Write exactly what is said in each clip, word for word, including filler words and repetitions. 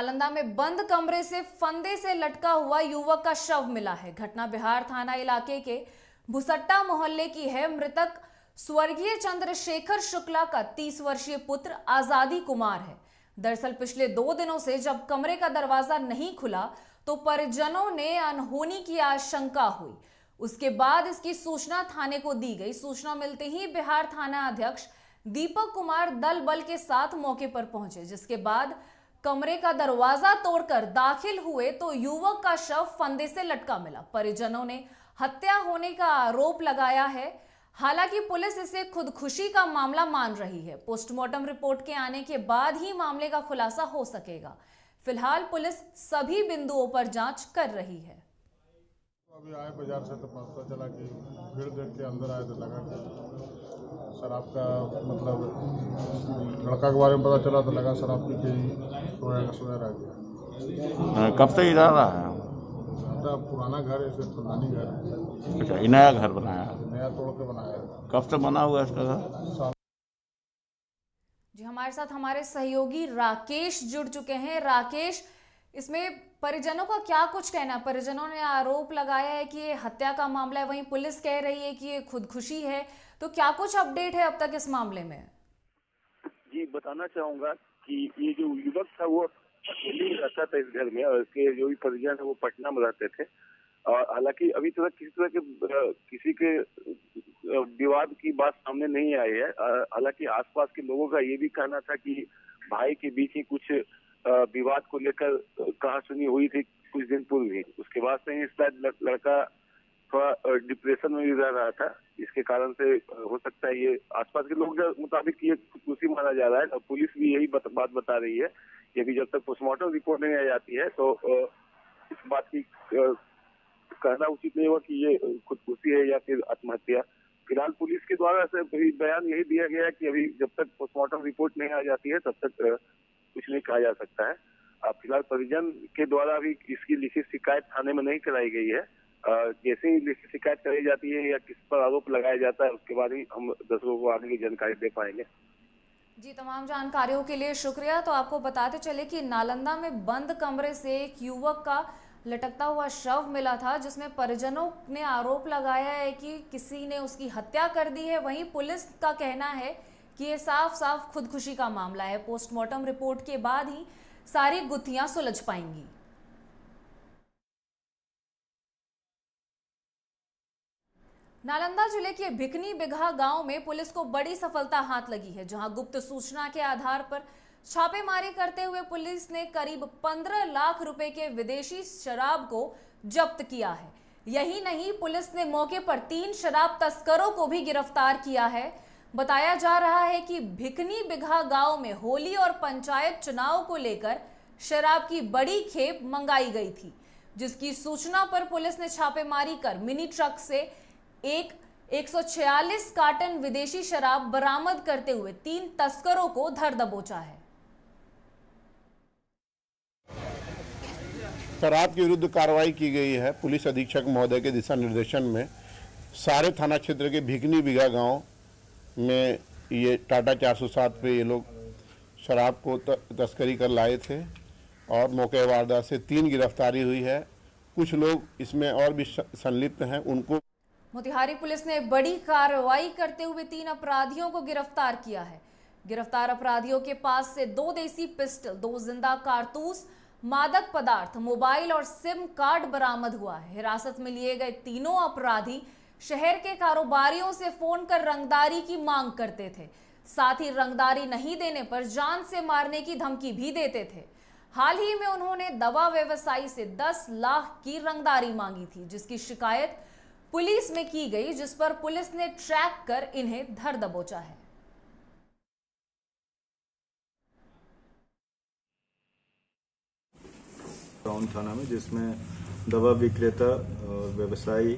नालंदा में बंद कमरे से फंदे से लटका हुआ युवक का शव मिला है। घटना बिहार थाना इलाके के भुसट्टा मोहल्ले की है। मृतक स्वर्गीय चंद्रशेखर शुक्ला का तीस वर्षीय पुत्र आजादी कुमार है। दरअसल पिछले दो दिनों से जब कमरे का दरवाजा नहीं खुला तो परिजनों ने अनहोनी की आशंका हुई। उसके बाद इसकी सूचना थाने को दी गई। सूचना मिलते ही बिहार थाना अध्यक्ष दीपक कुमार दल बल के साथ मौके पर पहुंचे, जिसके बाद कमरे का दरवाजा तोड़कर दाखिल हुए तो युवक का शव फंदे से लटका मिला। परिजनों ने हत्या होने का आरोप लगाया है, हालांकि पुलिस इसे खुदकुशी का मामला मान रही है। पोस्टमार्टम रिपोर्ट के आने के बाद ही मामले का खुलासा हो सकेगा। फिलहाल पुलिस सभी बिंदुओं पर जांच कर रही है। अभी आए बाजार से तो पता चला कि भीड़ देख के अंदर आए तो लगा शराब का, मतलब लड़का के बारे में पता चला तो लगा शराब पी के सोया रह गया। कब से इधर रहा है? पुराना घर है, पुरानी घर है। अच्छा, नया घर बनाया, नया तोड़ के बनाया। कब से बना हुआ इसका घर? जी, हमारे साथ हमारे सहयोगी राकेश जुड़ चुके हैं। राकेश, इसमें परिजनों का क्या कुछ कहना? परिजनों ने आरोप लगाया है कि ये हत्या का मामला है, वहीं पुलिस कह रही है कि ये खुदकुशी है, तो क्या कुछ अपडेट है अब तक इस मामले में? जी, बताना चाहूंगा कि ये जो युवक था वो अकेले रहता था इस घर में, और इसके जो भी परिजन है वो पटना में रहते थे। और हालांकि अभी तक किसी तरह के किसी के विवाद की बात सामने नहीं आई है। हालांकि आसपास के लोगों का ये भी कहना था कि भाई के बीच ही कुछ विवाद को लेकर कहासुनी हुई थी कुछ दिन पूर्व ही। उसके बाद से इस लड़का थोड़ा डिप्रेशन में भी रह रहा था, इसके कारण से हो सकता है ये आसपास के लोग के मुताबिक ये खुदकुशी माना जा रहा है। और पुलिस भी यही बत, बात बता रही है कि जब तक पोस्टमार्टम रिपोर्ट नहीं आ जाती है तो इस बात की कहना उचित नहीं हुआ कि ये खुदकुशी है या फिर आत्महत्या। फिलहाल पुलिस के द्वारा से बयान यही दिया गया है कि अभी जब तक पोस्टमार्टम रिपोर्ट नहीं आ जाती है तब तक कुछ नहीं कहा जा सकता है। फिलहाल परिजन के द्वारा भी इसकी लिखित शिकायत थाने में नहीं कराई गई है। जैसे ही लिखित शिकायत कराई जाती है या किस पर आरोप लगाया जाता है उसके बाद ही हम दर्शकों को आगे की जानकारी दे पाएंगे। जी, तमाम जानकारियों के लिए शुक्रिया। तो आपको बताते चले कि नालंदा में बंद कमरे से एक युवक का लटकता हुआ शव मिला था, जिसमें परिजनों ने आरोप लगाया है कि किसी ने उसकी हत्या कर दी है, वहीं पुलिस का कहना है कि ये साफ साफ खुदकुशी का मामला है। पोस्टमार्टम रिपोर्ट के बाद ही सारी गुत्थियां सुलझ पाएंगी। नालंदा जिले के भिकनी बिघा गांव में पुलिस को बड़ी सफलता हाथ लगी है, जहां गुप्त सूचना के आधार पर छापेमारी करते हुए पुलिस ने करीब पंद्रह लाख रुपए के विदेशी शराब को जब्त किया है। यही नहीं, पुलिस ने मौके पर तीन शराब तस्करों को भी गिरफ्तार किया है। बताया जा रहा है कि भिकनी बिघा गांव में होली और पंचायत चुनाव को लेकर शराब की बड़ी खेप मंगाई गई थी, जिसकी सूचना पर पुलिस ने छापेमारी कर मिनी ट्रक से एक एक सौ छियालीस कार्टन विदेशी शराब बरामद करते हुए तीन तस्करों को धर दबोचा है। शराब के विरुद्ध कार्रवाई की गई है। पुलिस अधीक्षक महोदय के दिशा निर्देशन में सारे थाना क्षेत्र के भिकनी बिघा गांव में ये टाटा चार सौ सात पे ये लोग शराब को तस्करी कर लाए थे और मौके वारदात से तीन गिरफ्तारी हुई है। कुछ लोग इसमें और भी संलिप्त हैं, उनको मोतिहारी पुलिस ने बड़ी कार्रवाई करते हुए तीन अपराधियों को गिरफ्तार किया है। गिरफ्तार अपराधियों के पास से दो देसी पिस्टल, दो जिंदा कारतूस, मादक पदार्थ, मोबाइल और सिम कार्ड बरामद हुआ है। हिरासत में लिए गए तीनों अपराधी शहर के कारोबारियों से फोन कर रंगदारी की मांग करते थे, साथ ही रंगदारी नहीं देने पर जान से मारने की धमकी भी देते थे। हाल ही में उन्होंने दवा व्यवसायी से दस लाख की रंगदारी मांगी थी, जिसकी शिकायत पुलिस में की गई, जिस पर पुलिस ने ट्रैक कर इन्हें धर दबोचा है। टाउन थाना में जिसमें दवा विक्रेता व्यवसायी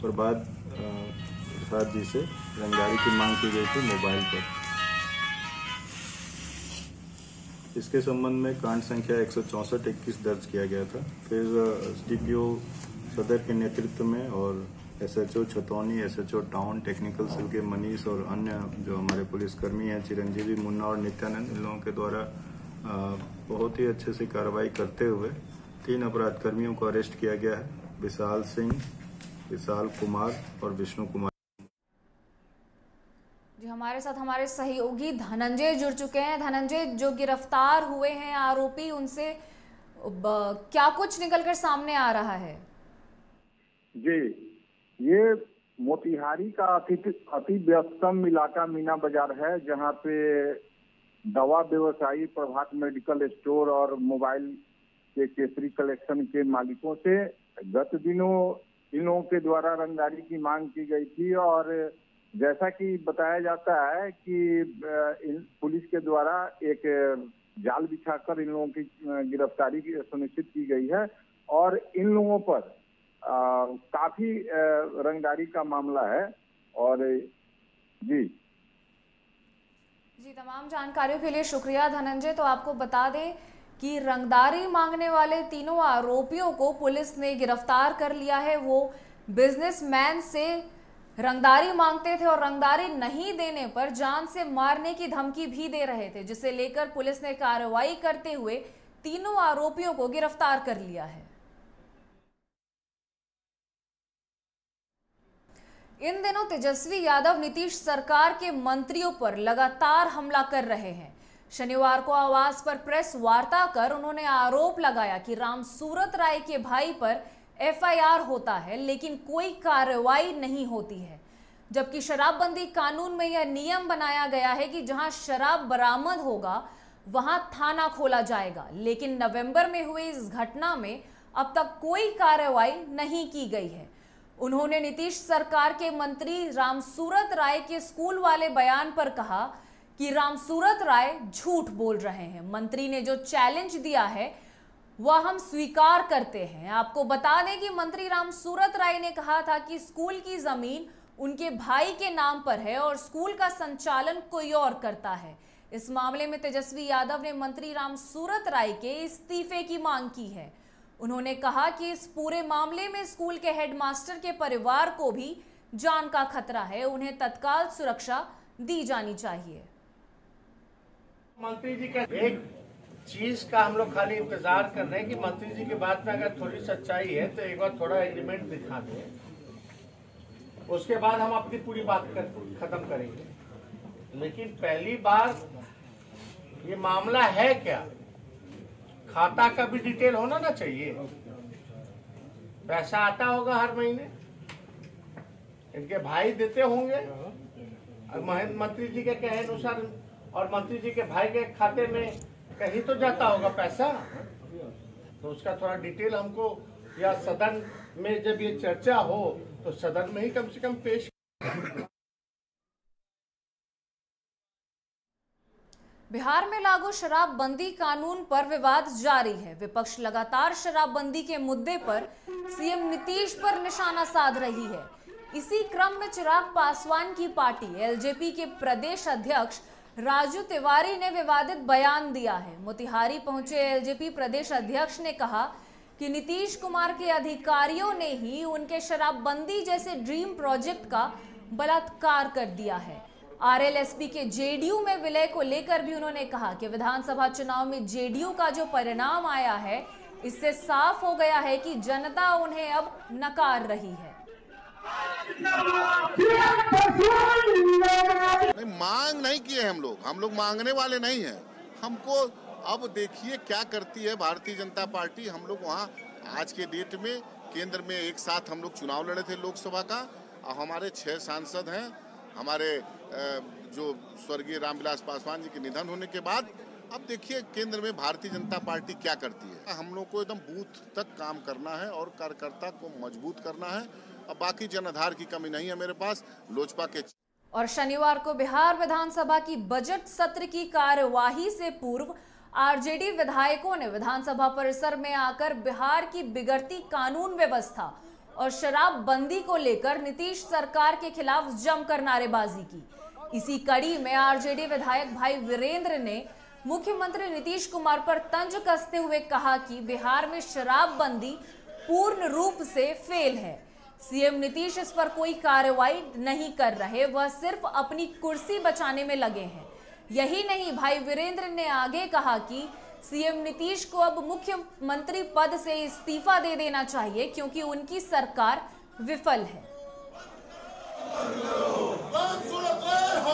प्रभात प्रसाद जी से रंगदारी की मांग की गई थी मोबाइल पर। इसके संबंध में कांड संख्या एक सौ चौसठ इक्कीस दर्ज किया गया था। फिर एसडीपीओ सदर के नेतृत्व में और SHO Chhatauni, SHO town, technical cell के मनीष और अन्य जो हमारे पुलिसकर्मी हैं चिरंजीवी, मुन्ना और नित्यानंद, इन लोगों के द्वारा बहुत ही अच्छे से कार्रवाई करते हुए तीन अपराध कर्मियों को अरेस्ट किया गया है, विशाल सिंह, विशाल कुमार और विष्णु कुमार। जी हमारे साथ हमारे सहयोगी धनंजय जुड़ चुके हैं। धनंजय, जो गिरफ्तार हुए हैं आरोपी, उनसे क्या कुछ निकलकर सामने आ रहा है? जी, ये मोतिहारी का अति अति व्यस्तम इलाका मीना बाजार है, जहाँ पे दवा व्यवसायी प्रभात मेडिकल स्टोर और मोबाइल के केसरी कलेक्शन के मालिकों से गत दिनों इन लोगों के द्वारा रंगदारी की मांग की गई थी। और जैसा कि बताया जाता है कि पुलिस के द्वारा एक जाल बिछाकर इन लोगों की गिरफ्तारी सुनिश्चित की गई है और इन लोगों पर आ, काफी रंगदारी का मामला है। और जी जी तमाम जानकारियों के लिए शुक्रिया धनंजय। तो आपको बता दें कि रंगदारी मांगने वाले तीनों आरोपियों को पुलिस ने गिरफ्तार कर लिया है। वो बिजनेसमैन से रंगदारी मांगते थे और रंगदारी नहीं देने पर जान से मारने की धमकी भी दे रहे थे, जिसे लेकर पुलिस ने कार्रवाई करते हुए तीनों आरोपियों को गिरफ्तार कर लिया है। इन दिनों तेजस्वी यादव नीतीश सरकार के मंत्रियों पर लगातार हमला कर रहे हैं। शनिवार को आवास पर प्रेस वार्ता कर उन्होंने आरोप लगाया कि राम सूरत राय के भाई पर एफ आई आर होता है लेकिन कोई कार्रवाई नहीं होती है, जबकि शराबबंदी कानून में यह नियम बनाया गया है कि जहां शराब बरामद होगा वहां थाना खोला जाएगा, लेकिन नवंबर में हुई इस घटना में अब तक कोई कार्रवाई नहीं की गई है। उन्होंने नीतीश सरकार के मंत्री राम सूरत राय के स्कूल वाले बयान पर कहा कि राम सूरत राय झूठ बोल रहे हैं। मंत्री ने जो चैलेंज दिया है वह हम स्वीकार करते हैं। आपको बता दें कि मंत्री राम सूरत राय ने कहा था कि स्कूल की जमीन उनके भाई के नाम पर है और स्कूल का संचालन कोई और करता है। इस मामले में तेजस्वी यादव ने मंत्री राम सूरत राय के इस्तीफे की मांग की है। उन्होंने कहा कि इस पूरे मामले में स्कूल के हेडमास्टर के परिवार को भी जान का खतरा है, उन्हें तत्काल सुरक्षा दी जानी चाहिए। मंत्री जी का एक चीज का हम लोग खाली इंतजार कर रहे हैं कि मंत्री जी की बात में अगर थोड़ी सच्चाई है तो एक बार थोड़ा एग्रीमेंट दिखा दें, उसके बाद हम अपनी पूरी बात कर, खत्म करेंगे। लेकिन पहली बार ये मामला है क्या, खाता का भी डिटेल होना ना चाहिए। पैसा आता होगा हर महीने, इनके भाई देते होंगे और मंत्री जी के कहे अनुसार और मंत्री जी के भाई के खाते में कहीं तो जाता होगा पैसा। तो उसका थोड़ा डिटेल हमको, या सदन में जब ये चर्चा हो तो सदन में ही कम से कम पेश। बिहार में लागू शराबबंदी कानून पर विवाद जारी है। विपक्ष लगातार शराबबंदी के मुद्दे पर सीएम नीतीश पर निशाना साध रही है। इसी क्रम में चिराग पासवान की पार्टी एल जे पी के प्रदेश अध्यक्ष राजू तिवारी ने विवादित बयान दिया है। मोतिहारी पहुंचे एल जे पी प्रदेश अध्यक्ष ने कहा कि नीतीश कुमार के अधिकारियों ने ही उनके शराबबंदी जैसे ड्रीम प्रोजेक्ट का बलात्कार कर दिया है। आर एल एस पी के जे डी यू में विलय को लेकर भी उन्होंने कहा कि विधानसभा चुनाव में जे डी यू का जो परिणाम आया है इससे साफ हो गया है कि जनता उन्हें अब नकार रही है। नहीं, मांग नहीं किए हम लोग, हम लोग मांगने वाले नहीं हैं। हमको अब देखिए क्या करती है भारतीय जनता पार्टी। हम लोग वहाँ आज के डेट में केंद्र में एक साथ हम लोग चुनाव लड़े थे लोकसभा का, और हमारे छह सांसद हैं। हमारे जो स्वर्गीय रामविलास पासवान जी के निधन होने के बाद अब देखिए केंद्र में भारतीय जनता पार्टी क्या करती है। हम लोग को एकदम बूथ तक काम करना है और कार्यकर्ता को मजबूत करना है। अब बाकी जनाधार की कमी नहीं है मेरे पास लोजपा के। और शनिवार को बिहार विधानसभा की बजट सत्र की कार्यवाही से पूर्व आर जे डी विधायकों ने विधानसभा परिसर में आकर बिहार की बिगड़ती कानून व्यवस्था और शराबबंदी को लेकर नीतीश सरकार के खिलाफ जमकर नारेबाजी की। इसी कड़ी में आर जे डी विधायक भाई वीरेंद्र ने मुख्यमंत्री नीतीश कुमार पर तंज कसते हुए कहा कि बिहार में शराबबंदी पूर्ण रूप से फेल है। सीएम नीतीश इस पर कोई कार्रवाई नहीं कर रहे, वह सिर्फ अपनी कुर्सी बचाने में लगे हैं। यही नहीं, भाई वीरेंद्र ने आगे कहा कि सीएम नीतीश को अब मुख्यमंत्री पद से इस्तीफा दे देना चाहिए क्योंकि उनकी सरकार विफल है।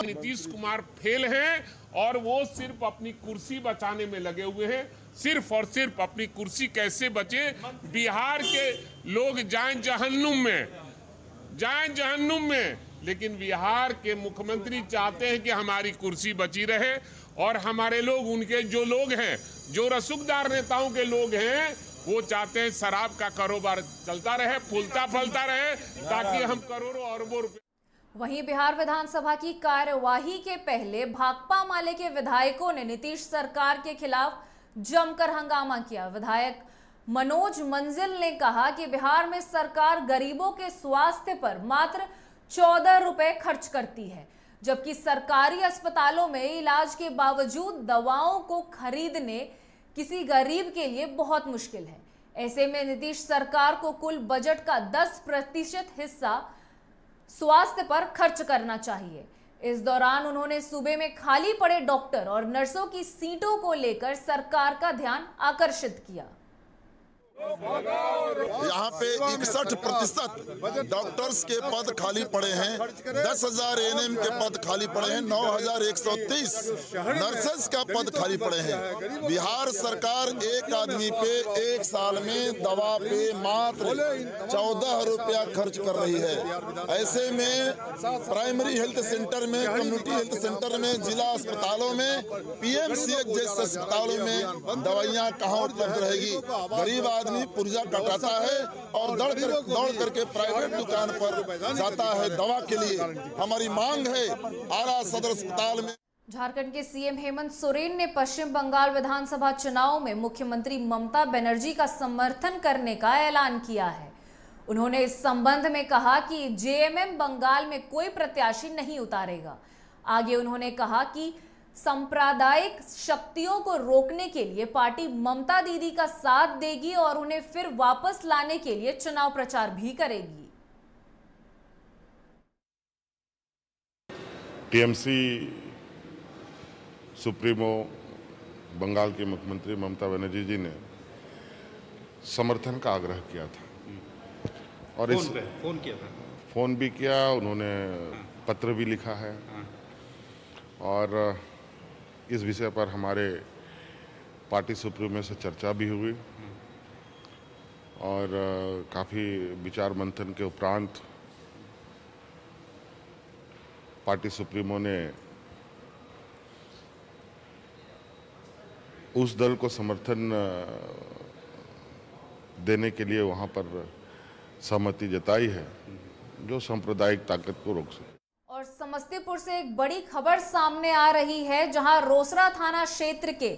नीतीश कुमार फेल हैं और वो सिर्फ अपनी कुर्सी बचाने में लगे हुए हैं, सिर्फ और सिर्फ अपनी कुर्सी कैसे बचे। बिहार के लोग जाएं जहन्नुम में, जाएं जहन्नुम में, लेकिन बिहार के मुख्यमंत्री चाहते हैं कि हमारी कुर्सी बची रहे और हमारे लोग, उनके जो लोग हैं, जो रसूखदार नेताओं के लोग हैं, वो चाहते हैं शराब का कारोबार चलता रहे, फूलता फलता रहे, ताकि हम करोड़ों अरबों रुपए। वहीं बिहार विधानसभा की कार्यवाही के पहले भाकपा माले के विधायकों ने नीतीश सरकार के खिलाफ जमकर हंगामा किया। विधायक मनोज मंजिल ने कहा कि बिहार में सरकार गरीबों के स्वास्थ्य पर मात्र चौदह रुपए खर्च करती है, जबकि सरकारी अस्पतालों में इलाज के बावजूद दवाओं को खरीदने किसी गरीब के लिए बहुत मुश्किल है। ऐसे में नीतीश सरकार को कुल बजट का दस प्रतिशत हिस्सा स्वास्थ्य पर खर्च करना चाहिए। इस दौरान उन्होंने सूबे में खाली पड़े डॉक्टर और नर्सों की सीटों को लेकर सरकार का ध्यान आकर्षित किया। यहाँ पे इकसठ प्रतिशत डॉक्टर्स के पद खाली पड़े हैं, दस हजार एन एम के पद खाली पड़े हैं, नौ हजार एक सौ तीस नर्सेस का पद खाली पड़े हैं। बिहार सरकार एक आदमी पे एक साल में दवा पे मात्र चौदह रुपया खर्च कर रही है। ऐसे में प्राइमरी हेल्थ सेंटर में, कम्युनिटी हेल्थ सेंटर में, जिला अस्पतालों में, पीएमसीएच जैसे अस्पतालों में दवाइयाँ कहाँ उपलब्ध रहेगी। गरीब आदमी पुर्जा कटाता है और दौड़ कर, दौड़ करके प्राइवेट दुकान पर जाता है दवा के लिए। हमारी मांग है आरा सदर अस्पताल में। झारखंड के सीएम हेमंत सोरेन ने पश्चिम बंगाल विधानसभा चुनाव में मुख्यमंत्री ममता बनर्जी का समर्थन करने का ऐलान किया है। उन्होंने इस संबंध में कहा कि जेएमएम बंगाल में कोई प्रत्याशी नहीं उतारेगा। आगे उन्होंने कहा कि सांप्रदायिक शक्तियों को रोकने के लिए पार्टी ममता दीदी का साथ देगी और उन्हें फिर वापस लाने के लिए चुनाव प्रचार भी करेगी। टीएमसी सुप्रीमो बंगाल के मुख्यमंत्री ममता बनर्जी जी ने समर्थन का आग्रह किया था और इस फोन किया था, फोन भी किया, उन्होंने पत्र भी लिखा है और इस विषय पर हमारे पार्टी सुप्रीमो से चर्चा भी हुई और काफ़ी विचार मंथन के उपरांत पार्टी सुप्रीमो ने उस दल को समर्थन देने के लिए वहाँ पर सहमति जताई है जो सांप्रदायिक ताकत को रोक सके। और समस्तीपुर से एक बड़ी खबर सामने आ रही है, जहां रोसड़ा थाना क्षेत्र के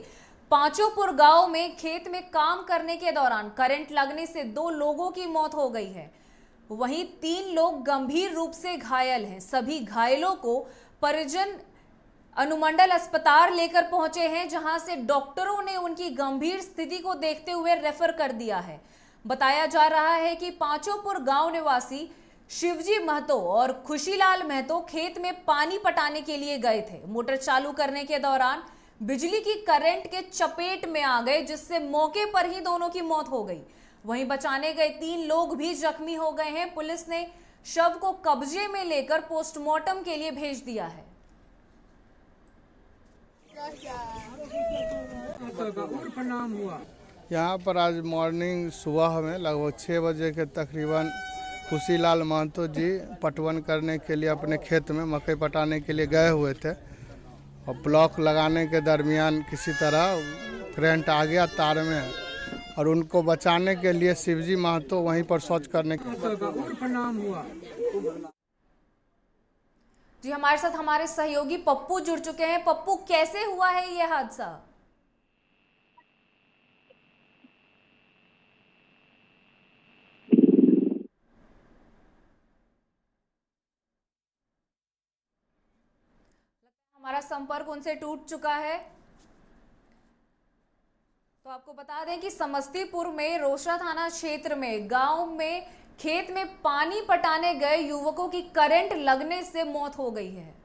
पांचोपुर गांव में खेत में काम करने के दौरान करंट लगने से दो लोगों की मौत हो गई है। वहीं तीन लोग गंभीर रूप से घायल हैं। सभी घायलों को परिजन अनुमंडल अस्पताल लेकर पहुंचे हैं, जहां से डॉक्टरों ने उनकी गंभीर स्थिति को देखते हुए रेफर कर दिया है। बताया जा रहा है कि पांचोपुर गांव निवासी शिवजी महतो और खुशीलाल महतो खेत में पानी पटाने के लिए गए थे। मोटर चालू करने के दौरान बिजली की करंट के चपेट में आ गए, जिससे मौके पर ही दोनों की मौत हो गई। वहीं बचाने गए तीन लोग भी जख्मी हो गए हैं। पुलिस ने शव को कब्जे में लेकर पोस्टमार्टम के लिए भेज दिया है। यहाँ पर आज मॉर्निंग सुबह में लगभग छह बजे के तकरीबन खुशीलाल महतो जी पटवन करने के लिए अपने खेत में मकई पटाने के लिए गए हुए थे और ब्लॉक लगाने के दरमियान किसी तरह करंट आ गया तार में और उनको बचाने के लिए शिवजी महतो वहीं पर शौच करने के लिए। जी हमारे साथ हमारे सहयोगी पप्पू जुड़ चुके हैं। पप्पू, कैसे हुआ है ये हादसा? हमारा संपर्क उनसे टूट चुका है। तो आपको बता दें कि समस्तीपुर में रोसड़ा थाना क्षेत्र में गांव में खेत में पानी पटाने गए युवकों की करंट लगने से मौत हो गई है।